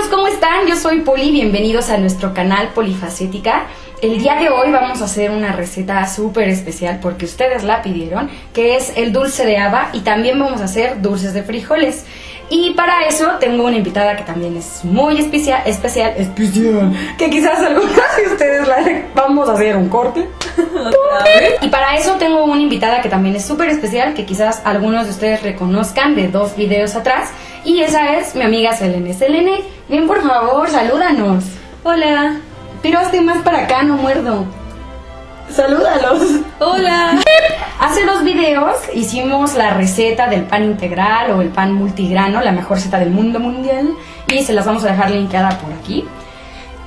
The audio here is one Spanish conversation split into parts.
amigos, ¿cómo están? Yo soy Poli, bienvenidos a nuestro canal Polifacética. El día de hoy vamos a hacer una receta súper especial porque ustedes la pidieron, que es el dulce de haba, y también vamos a hacer dulces de frijoles. Y para eso tengo una invitada que también es muy especial, que quizás algunas de ustedes vamos a hacer un corte. Y para eso tengo una invitada que también es súper especial, que quizás algunos de ustedes reconozcan de 2 videos atrás, y esa es mi amiga Selene. Selene, ven por favor, salúdanos. Hola. Pero hazte más para acá, no muerdo. ¡Salúdalos! ¡Hola! Hace 2 videos hicimos la receta del pan integral o el pan multigrano, la mejor receta del mundo mundial, y se las vamos a dejar linkeada por aquí.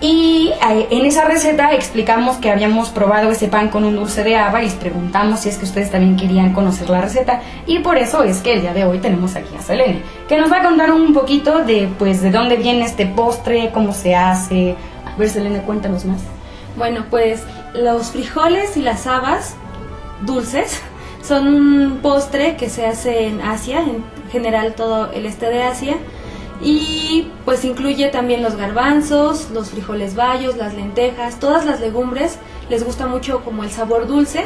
Y en esa receta explicamos que habíamos probado ese pan con un dulce de haba y les preguntamos si es que ustedes también querían conocer la receta, y por eso es que el día de hoy tenemos aquí a Selene, que nos va a contar un poquito de, pues, de dónde viene este postre, cómo se hace. A ver, Selene, cuéntanos más. Bueno, pues los frijoles y las habas dulces son un postre que se hace en Asia, en general todo el este de Asia, y pues incluye también los garbanzos, los frijoles bayos, las lentejas, todas las legumbres. Les gusta mucho como el sabor dulce,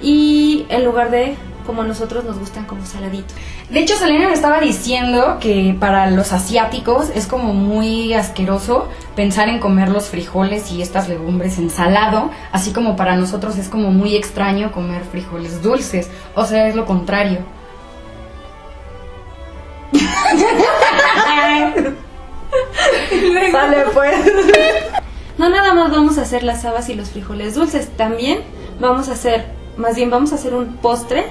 y en lugar de como a nosotros nos gustan como saladitos. De hecho, Selene me estaba diciendo que para los asiáticos es como muy asqueroso pensar en comer los frijoles y estas legumbres en salado, así como para nosotros es como muy extraño comer frijoles dulces, o sea, es lo contrario. Vale, pues. No nada más vamos a hacer las habas y los frijoles dulces, también vamos a hacer, más bien vamos a hacer un postre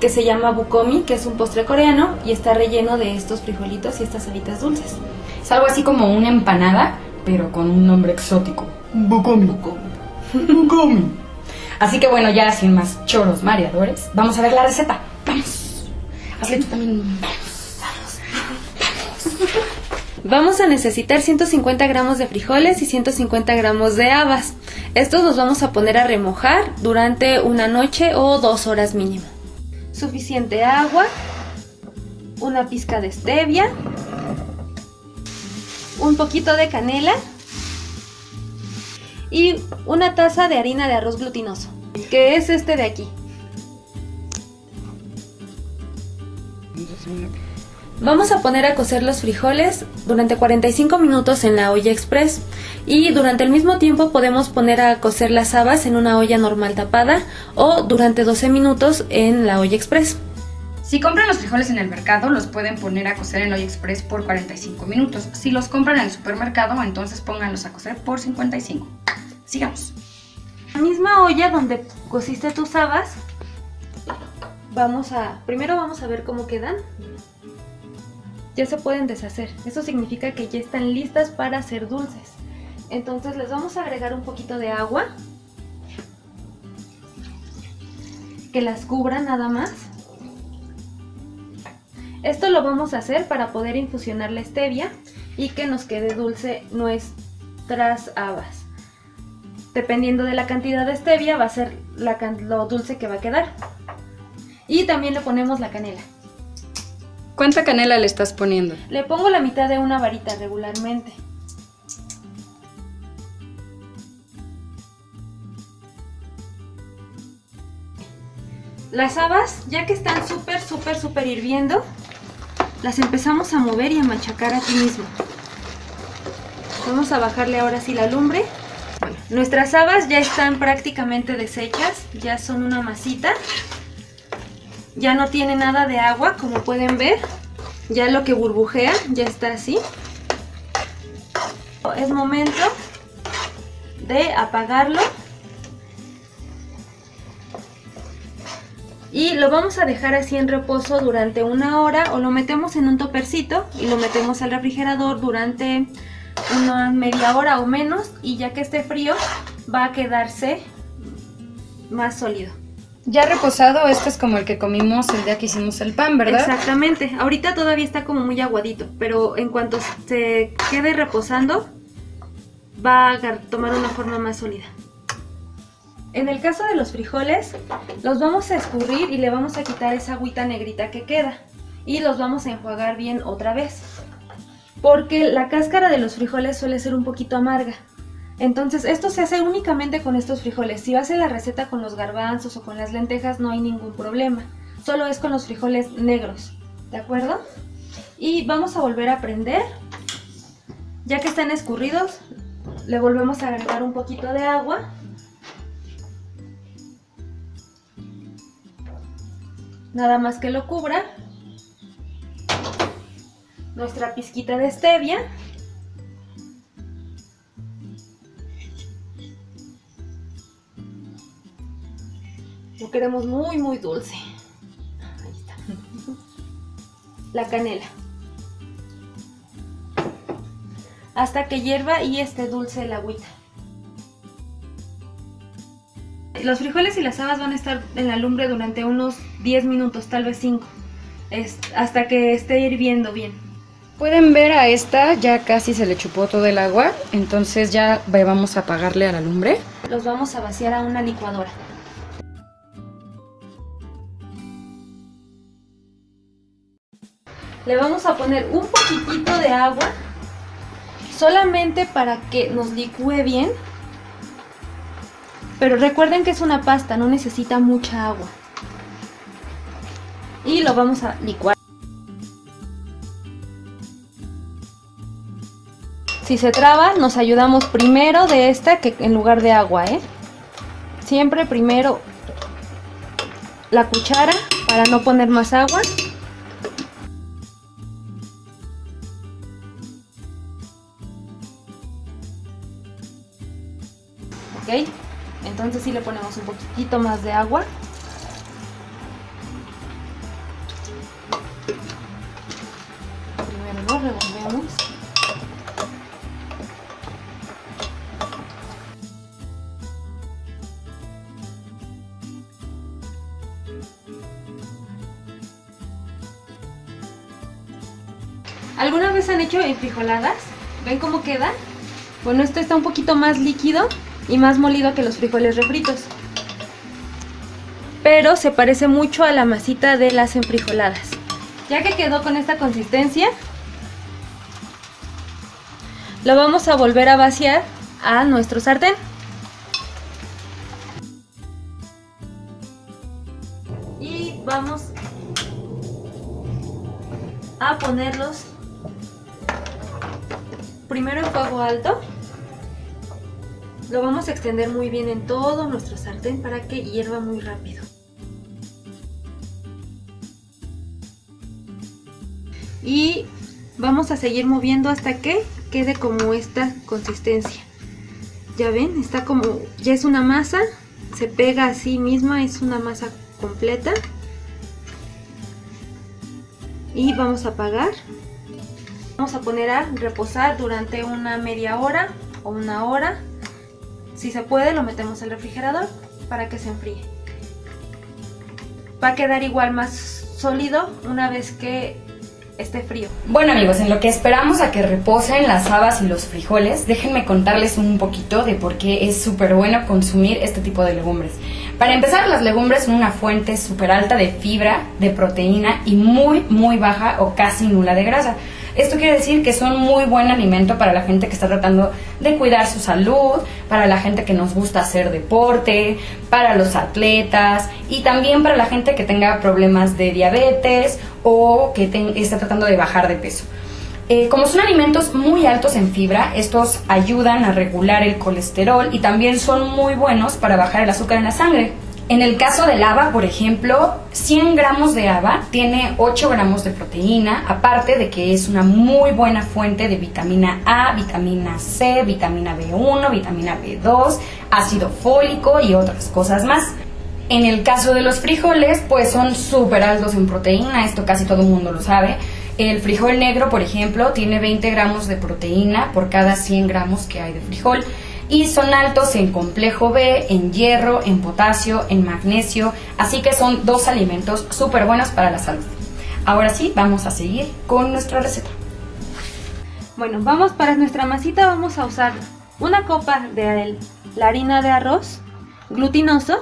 que se llama Bukkomi, que es un postre coreano y está relleno de estos frijolitos y estas habitas dulces. Es algo así como una empanada, pero con un nombre exótico. Bukkomi. Bukkomi. Así que bueno, ya sin más choros mareadores, vamos a ver la receta. ¡Vamos! Hazle tú también. ¡Vamos! ¡Vamos! ¡Vamos! Vamos a necesitar 150 gramos de frijoles y 150 gramos de habas. Estos los vamos a poner a remojar durante una noche o 2 horas mínimo. Suficiente agua, una pizca de stevia, un poquito de canela y una taza de harina de arroz glutinoso, que es este de aquí. Vamos a poner a cocer los frijoles durante 45 minutos en la olla express, y durante el mismo tiempo podemos poner a cocer las habas en una olla normal tapada o durante 12 minutos en la olla express. Si compran los frijoles en el mercado, los pueden poner a cocer en la olla express por 45 minutos. Si los compran en el supermercado, entonces pónganlos a cocer por 55. Sigamos. La misma olla donde cociste tus habas, primero vamos a ver cómo quedan. Ya se pueden deshacer, eso significa que ya están listas para hacer dulces. Entonces les vamos a agregar un poquito de agua, que las cubra nada más. Esto lo vamos a hacer para poder infusionar la stevia y que nos quede dulce nuestras habas. Dependiendo de la cantidad de stevia va a ser lo dulce que va a quedar. Y también le ponemos la canela. ¿Cuánta canela le estás poniendo? Le pongo la mitad de una varita regularmente. Las habas, ya que están súper hirviendo, las empezamos a mover y a machacar aquí mismo. Vamos a bajarle ahora sí la lumbre. Bueno, nuestras habas ya están prácticamente deshechas, ya son una masita. Ya no tiene nada de agua, como pueden ver. Ya lo que burbujea, ya está así. Es momento de apagarlo. Y lo vamos a dejar así en reposo durante 1 hora, o lo metemos en un topercito y lo metemos al refrigerador durante una media hora o menos, y ya que esté frío va a quedarse más sólido. Ya reposado, este es como el que comimos el día que hicimos el pan, ¿verdad? Exactamente. Ahorita todavía está como muy aguadito, pero en cuanto se quede reposando, va a tomar una forma más sólida. En el caso de los frijoles, los vamos a escurrir y le vamos a quitar esa agüita negrita que queda. Y los vamos a enjuagar bien otra vez. porque la cáscara de los frijoles suele ser un poquito amarga. Entonces esto se hace únicamente con estos frijoles. Si vas a la receta con los garbanzos o con las lentejas no hay ningún problema, solo es con los frijoles negros, ¿de acuerdo? Y vamos a volver a prender. Ya que están escurridos, le volvemos a agregar un poquito de agua. Nada más que lo cubra. Nuestra pizquita de stevia. Lo queremos muy muy dulce. Ahí está. La canela. Hasta que hierva y esté dulce el agüita. Los frijoles y las habas van a estar en la lumbre durante unos 10 minutos, tal vez 5, hasta que esté hirviendo bien. Pueden ver a esta, ya casi se le chupó todo el agua, entonces ya vamos a apagarle a la lumbre. Los vamos a vaciar a una licuadora. Le vamos a poner un poquitito de agua, solamente para que nos licúe bien. Pero recuerden que es una pasta, no necesita mucha agua. Y lo vamos a licuar. Si se traba, nos ayudamos primero de esta que en lugar de agua, ¿eh? Siempre primero la cuchara para no poner más agua. ¿Ok? Entonces sí le ponemos un poquitito más de agua. Primero lo revolvemos. ¿Alguna vez han hecho enfrijoladas? ¿Ven cómo queda? Bueno, esto está un poquito más líquido y más molido que los frijoles refritos, pero se parece mucho a la masita de las enfrijoladas. Ya que quedó con esta consistencia, lo vamos a volver a vaciar a nuestro sartén. Y vamos a ponerlos primero en fuego alto. Lo vamos a extender muy bien en todo nuestro sartén para que hierva muy rápido. Y vamos a seguir moviendo hasta que quede como esta consistencia. Ya ven, está como, ya es una masa, se pega a sí misma, es una masa completa. Y vamos a apagar. Vamos a poner a reposar durante una media hora o una hora. Si se puede, lo metemos al refrigerador para que se enfríe. Va a quedar igual más sólido una vez que esté frío. Bueno amigos, en lo que esperamos a que reposen las habas y los frijoles, déjenme contarles un poquito de por qué es súper bueno consumir este tipo de legumbres. Para empezar, las legumbres son una fuente súper alta de fibra, de proteína y muy muy baja o casi nula de grasa. Esto quiere decir que son muy buen alimento para la gente que está tratando de cuidar su salud, para la gente que nos gusta hacer deporte, para los atletas y también para la gente que tenga problemas de diabetes o que está tratando de bajar de peso. Como son alimentos muy altos en fibra, estos ayudan a regular el colesterol y también son muy buenos para bajar el azúcar en la sangre. En el caso del haba, por ejemplo, 100 gramos de haba tiene 8 gramos de proteína, aparte de que es una muy buena fuente de vitamina A, vitamina C, vitamina B1, vitamina B2, ácido fólico y otras cosas más. En el caso de los frijoles, pues son súper altos en proteína, esto casi todo el mundo lo sabe. El frijol negro, por ejemplo, tiene 20 gramos de proteína por cada 100 gramos que hay de frijol. Y son altos en complejo B, en hierro, en potasio, en magnesio, así que son dos alimentos súper buenos para la salud. Ahora sí, vamos a seguir con nuestra receta. Bueno, vamos para nuestra masita, vamos a usar una copa de la harina de arroz glutinoso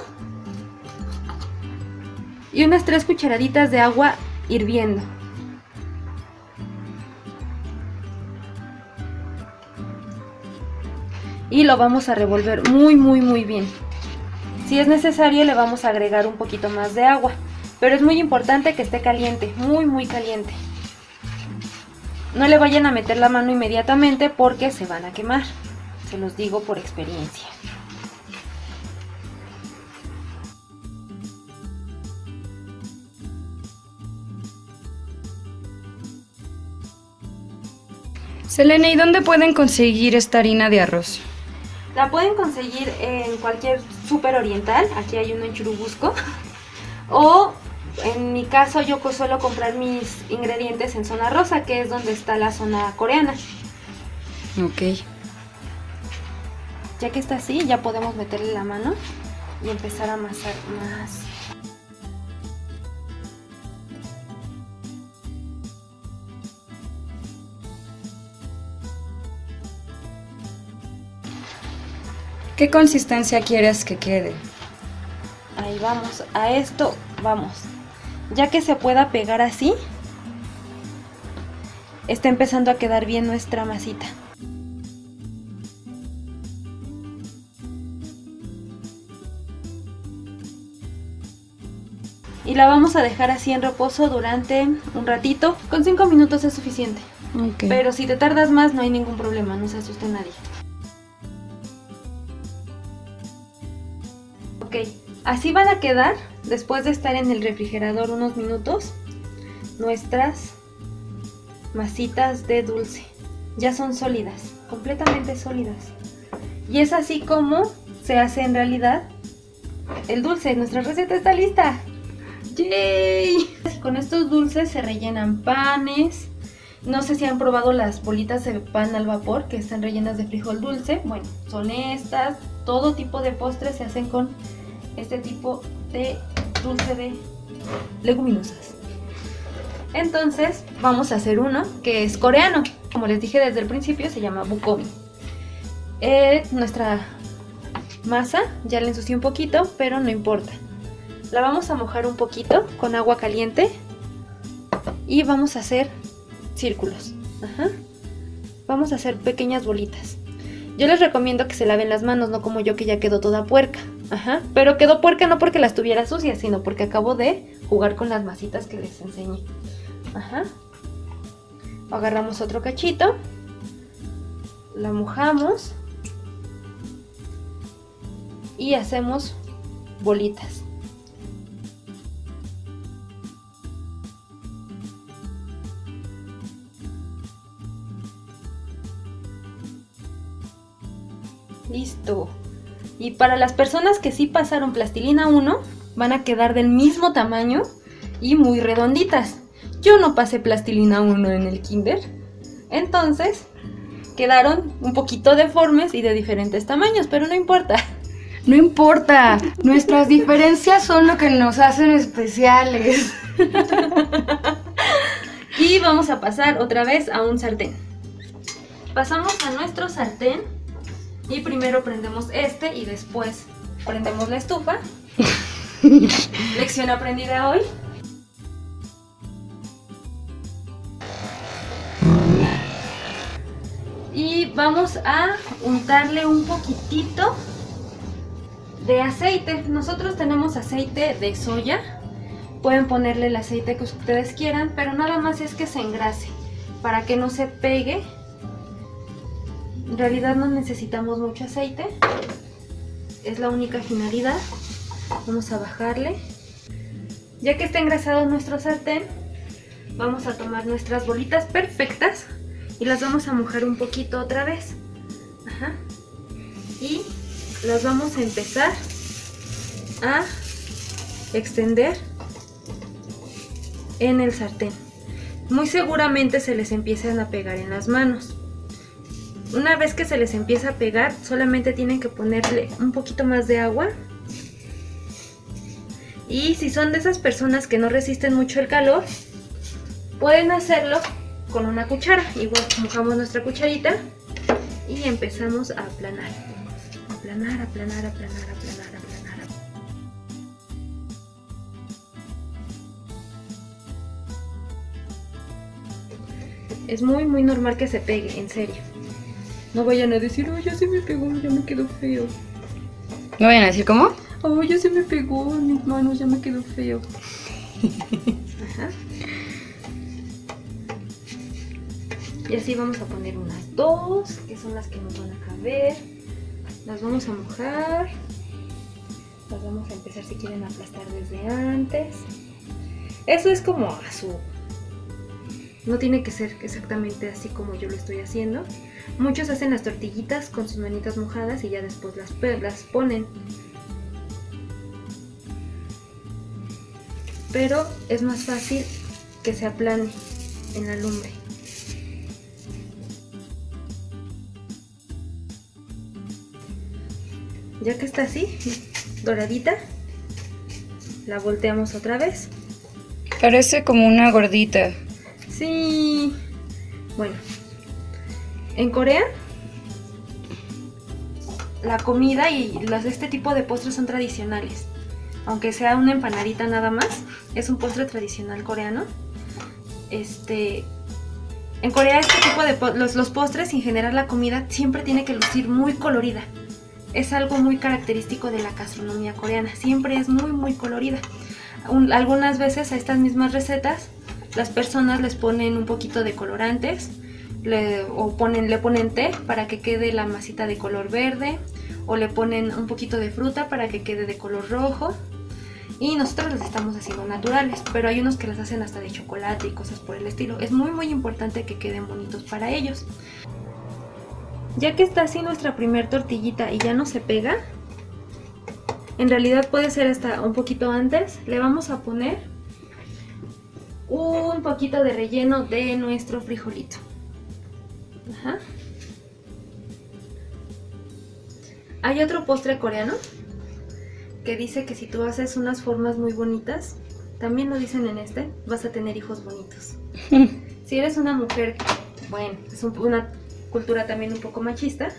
y unas 3 cucharaditas de agua hirviendo. y lo vamos a revolver muy bien. Si es necesario le vamos a agregar un poquito más de agua, pero es muy importante que esté caliente, muy caliente. No le vayan a meter la mano inmediatamente porque se van a quemar, se los digo por experiencia. Selene, ¿y dónde pueden conseguir esta harina de arroz? La pueden conseguir en cualquier súper oriental, aquí hay uno en Churubusco, o en mi caso yo suelo comprar mis ingredientes en Zona Rosa, que es donde está la zona coreana. Ok. Ya que está así, ya podemos meterle la mano y empezar a amasar más. ¿Qué consistencia quieres que quede? Ahí vamos, a esto vamos. Ya que se pueda pegar así, está empezando a quedar bien nuestra masita. Y la vamos a dejar así en reposo durante un ratito. Con 5 minutos es suficiente. Okay. Pero si te tardas más no hay ningún problema, no se asuste nadie. Ok, así van a quedar después de estar en el refrigerador unos minutos nuestras masitas de dulce. Ya son sólidas, completamente sólidas. Y es así como se hace en realidad el dulce. Nuestra receta está lista. ¡Yay! Con estos dulces se rellenan panes. No sé si han probado las bolitas de pan al vapor que están rellenas de frijol dulce. Bueno, son estas. Todo tipo de postres se hacen con este tipo de dulce de leguminosas. Entonces vamos a hacer uno que es coreano. Como les dije desde el principio, se llama Bukkomi. Nuestra masa ya la ensucié un poquito, pero no importa. La vamos a mojar un poquito con agua caliente y vamos a hacer círculos. Ajá. Vamos a hacer pequeñas bolitas. Yo les recomiendo que se laven las manos, no como yo que ya quedó toda puerca. Ajá, pero quedó puerca no porque las tuviera sucias, sino porque acabo de jugar con las masitas que les enseñé. Ajá. Agarramos otro cachito, la mojamos y hacemos bolitas. Listo. Y para las personas que sí pasaron plastilina 1, van a quedar del mismo tamaño y muy redonditas. Yo no pasé plastilina 1 en el kinder, entonces quedaron un poquito deformes y de diferentes tamaños, pero no importa. No importa, nuestras diferencias son lo que nos hacen especiales. Y vamos a pasar otra vez a un sartén. Pasamos a nuestro sartén. Y primero prendemos este y después prendemos la estufa. Lección aprendida hoy. Y vamos a untarle un poquitito de aceite. Nosotros tenemos aceite de soya. Pueden ponerle el aceite que ustedes quieran, pero nada más es que se engrase para que no se pegue. En realidad no necesitamos mucho aceite, es la única finalidad. Vamos a bajarle. Ya que está engrasado nuestro sartén, vamos a tomar nuestras bolitas perfectas y las vamos a mojar un poquito otra vez. Ajá. Y las vamos a empezar a extender en el sartén. Muy seguramente se les empiezan a pegar en las manos. Una vez que se les empieza a pegar, solamente tienen que ponerle un poquito más de agua. Y si son de esas personas que no resisten mucho el calor, pueden hacerlo con una cuchara. Igual mojamos nuestra cucharita y empezamos a aplanar. Aplanar, aplanar, aplanar, aplanar, aplanar. Es muy normal que se pegue, en serio. No vayan a decir, oh, ya se me pegó, ya me quedó feo. ¿No vayan a decir cómo? Oh, ya se me pegó, mis manos, ya me quedó feo. Ajá. Y así vamos a poner unas dos, que son las que nos van a caber. Las vamos a mojar. Las vamos a empezar, si quieren, a aplastar desde antes. Eso es como a su... No tiene que ser exactamente así como yo lo estoy haciendo. Muchos hacen las tortillitas con sus manitas mojadas y ya después las ponen. Pero es más fácil que se aplane en la lumbre. Ya que está así, doradita, la volteamos otra vez. Parece como una gordita. Sí. Bueno, en Corea la comida y este tipo de postres son tradicionales. Aunque sea una empanadita nada más, es un postre tradicional coreano. En Corea este tipo de los postres, en general la comida, siempre tiene que lucir muy colorida. Es algo muy característico de la gastronomía coreana. Siempre es muy muy colorida. Algunas veces a estas mismas recetas las personas les ponen un poquito de colorantes, le ponen té para que quede la masita de color verde, o le ponen un poquito de fruta para que quede de color rojo, y nosotros las estamos haciendo naturales, pero hay unos que las hacen hasta de chocolate y cosas por el estilo. Es muy muy importante que queden bonitos para ellos. Ya que está así nuestra primer tortillita y ya no se pega, en realidad puede ser hasta un poquito antes, le vamos a poner un poquito de relleno de nuestro frijolito. Ajá. Hay otro postre coreano que dice que si tú haces unas formas muy bonitas, también lo dicen en este, vas a tener hijos bonitos. Si eres una mujer, bueno, es una cultura también un poco machista.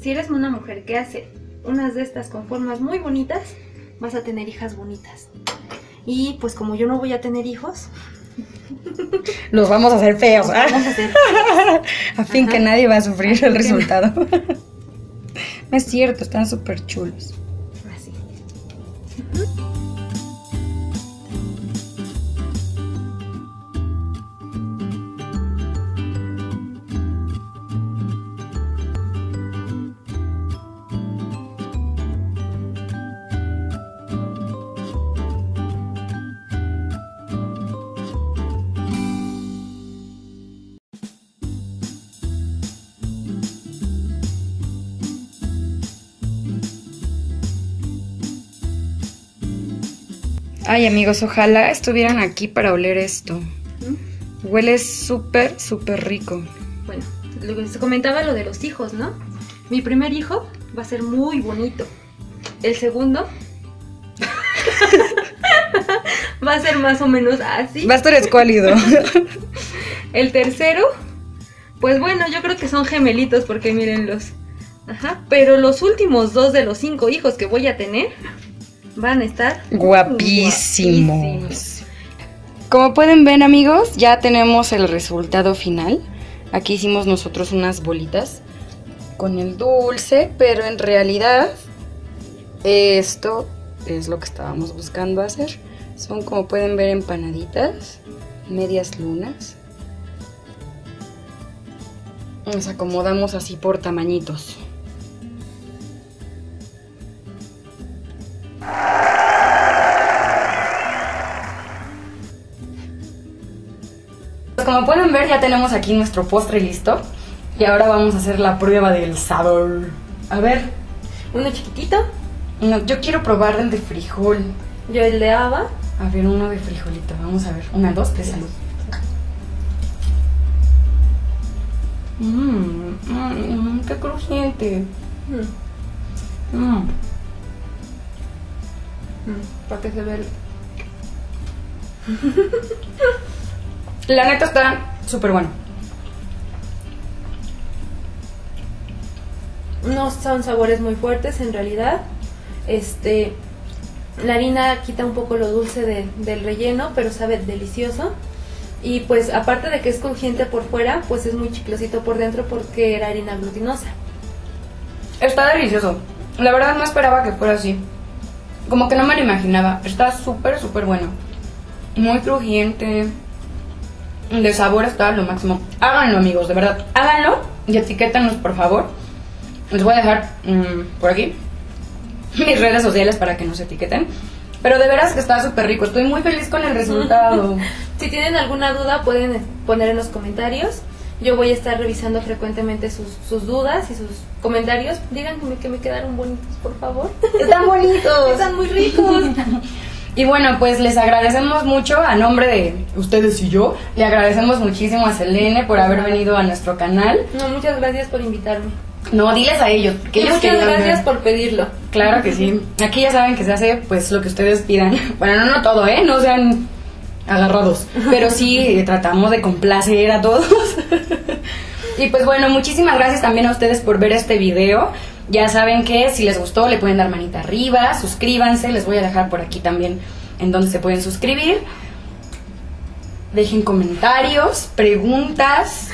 Si eres una mujer que hace unas de estas con formas muy bonitas, vas a tener hijas bonitas. Y pues como yo no voy a tener hijos, los vamos a hacer feos, ¿eh? Vamos a hacer feos. A fin que nadie va a sufrir el resultado. No es cierto, están súper chulos. Así. Ay, amigos, ojalá estuvieran aquí para oler esto. Huele súper, súper rico. Bueno, lo que les comentaba, lo de los hijos, ¿no? Mi primer hijo va a ser muy bonito. El segundo va a ser más o menos así. Va a estar escuálido. El tercero, pues bueno, yo creo que son gemelitos porque mírenlos. Ajá, pero los últimos dos de los 5 hijos que voy a tener... van a estar guapísimos. Como pueden ver, amigos, ya tenemos el resultado final. Aquí hicimos nosotros unas bolitas con el dulce, pero en realidad esto es lo que estábamos buscando hacer. Son, como pueden ver, empanaditas, medias lunas. Nos acomodamos así por tamañitos. Como pueden ver, ya tenemos aquí nuestro postre listo. Y ahora vamos a hacer la prueba del sabor. A ver, ¿uno chiquitito? No, yo quiero probar el de frijol. Yo el de haba. A ver, uno de frijolito, vamos a ver. Una, dos, tres, salud. Qué crujiente. Para que se vea. La neta está súper bueno. No son sabores muy fuertes en realidad. La harina quita un poco lo dulce del relleno, pero sabe delicioso. Y pues aparte de que es crujiente por fuera, pues es muy chiclosito por dentro porque era harina glutinosa. Está delicioso. La verdad no esperaba que fuera así. Como que no me lo imaginaba. Está súper, súper bueno. Muy crujiente. De sabor está lo máximo. Háganlo, amigos, de verdad. Háganlo y etiquétanos, por favor. Les voy a dejar por aquí mis redes sociales para que nos etiqueten. Pero de veras que está súper rico. Estoy muy feliz con el resultado. Si tienen alguna duda pueden poner en los comentarios. Yo voy a estar revisando frecuentemente sus dudas y sus comentarios. Díganme que me quedaron bonitos, por favor. Están bonitos. Están muy ricos. Y bueno, pues les agradecemos mucho a nombre de ustedes y yo. Le agradecemos muchísimo a Selene por haber venido a nuestro canal. No, muchas gracias por invitarme. No, diles a ellos. Que ellos muchas gracias por pedirlo. Claro que sí. Aquí ya saben que se hace pues lo que ustedes pidan. Bueno, no todo, ¿eh? No sean agarrados, pero sí tratamos de complacer a todos. Y pues bueno, muchísimas gracias también a ustedes por ver este video. Ya saben que si les gustó le pueden dar manita arriba, suscríbanse, les voy a dejar por aquí también en donde se pueden suscribir. Dejen comentarios, preguntas,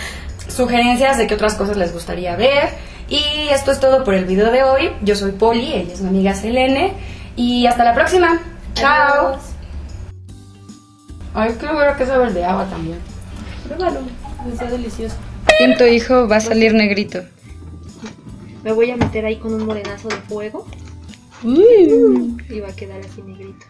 sugerencias de qué otras cosas les gustaría ver. Y esto es todo por el video de hoy. Yo soy Poli, ella es mi amiga Selene y hasta la próxima. Chao. Ay, creo que sabe el de agua también. Pruébalo, está delicioso. En tu hijo va a salir negrito. Me voy a meter ahí con un morenazo de fuego. Y va a quedar así negrito.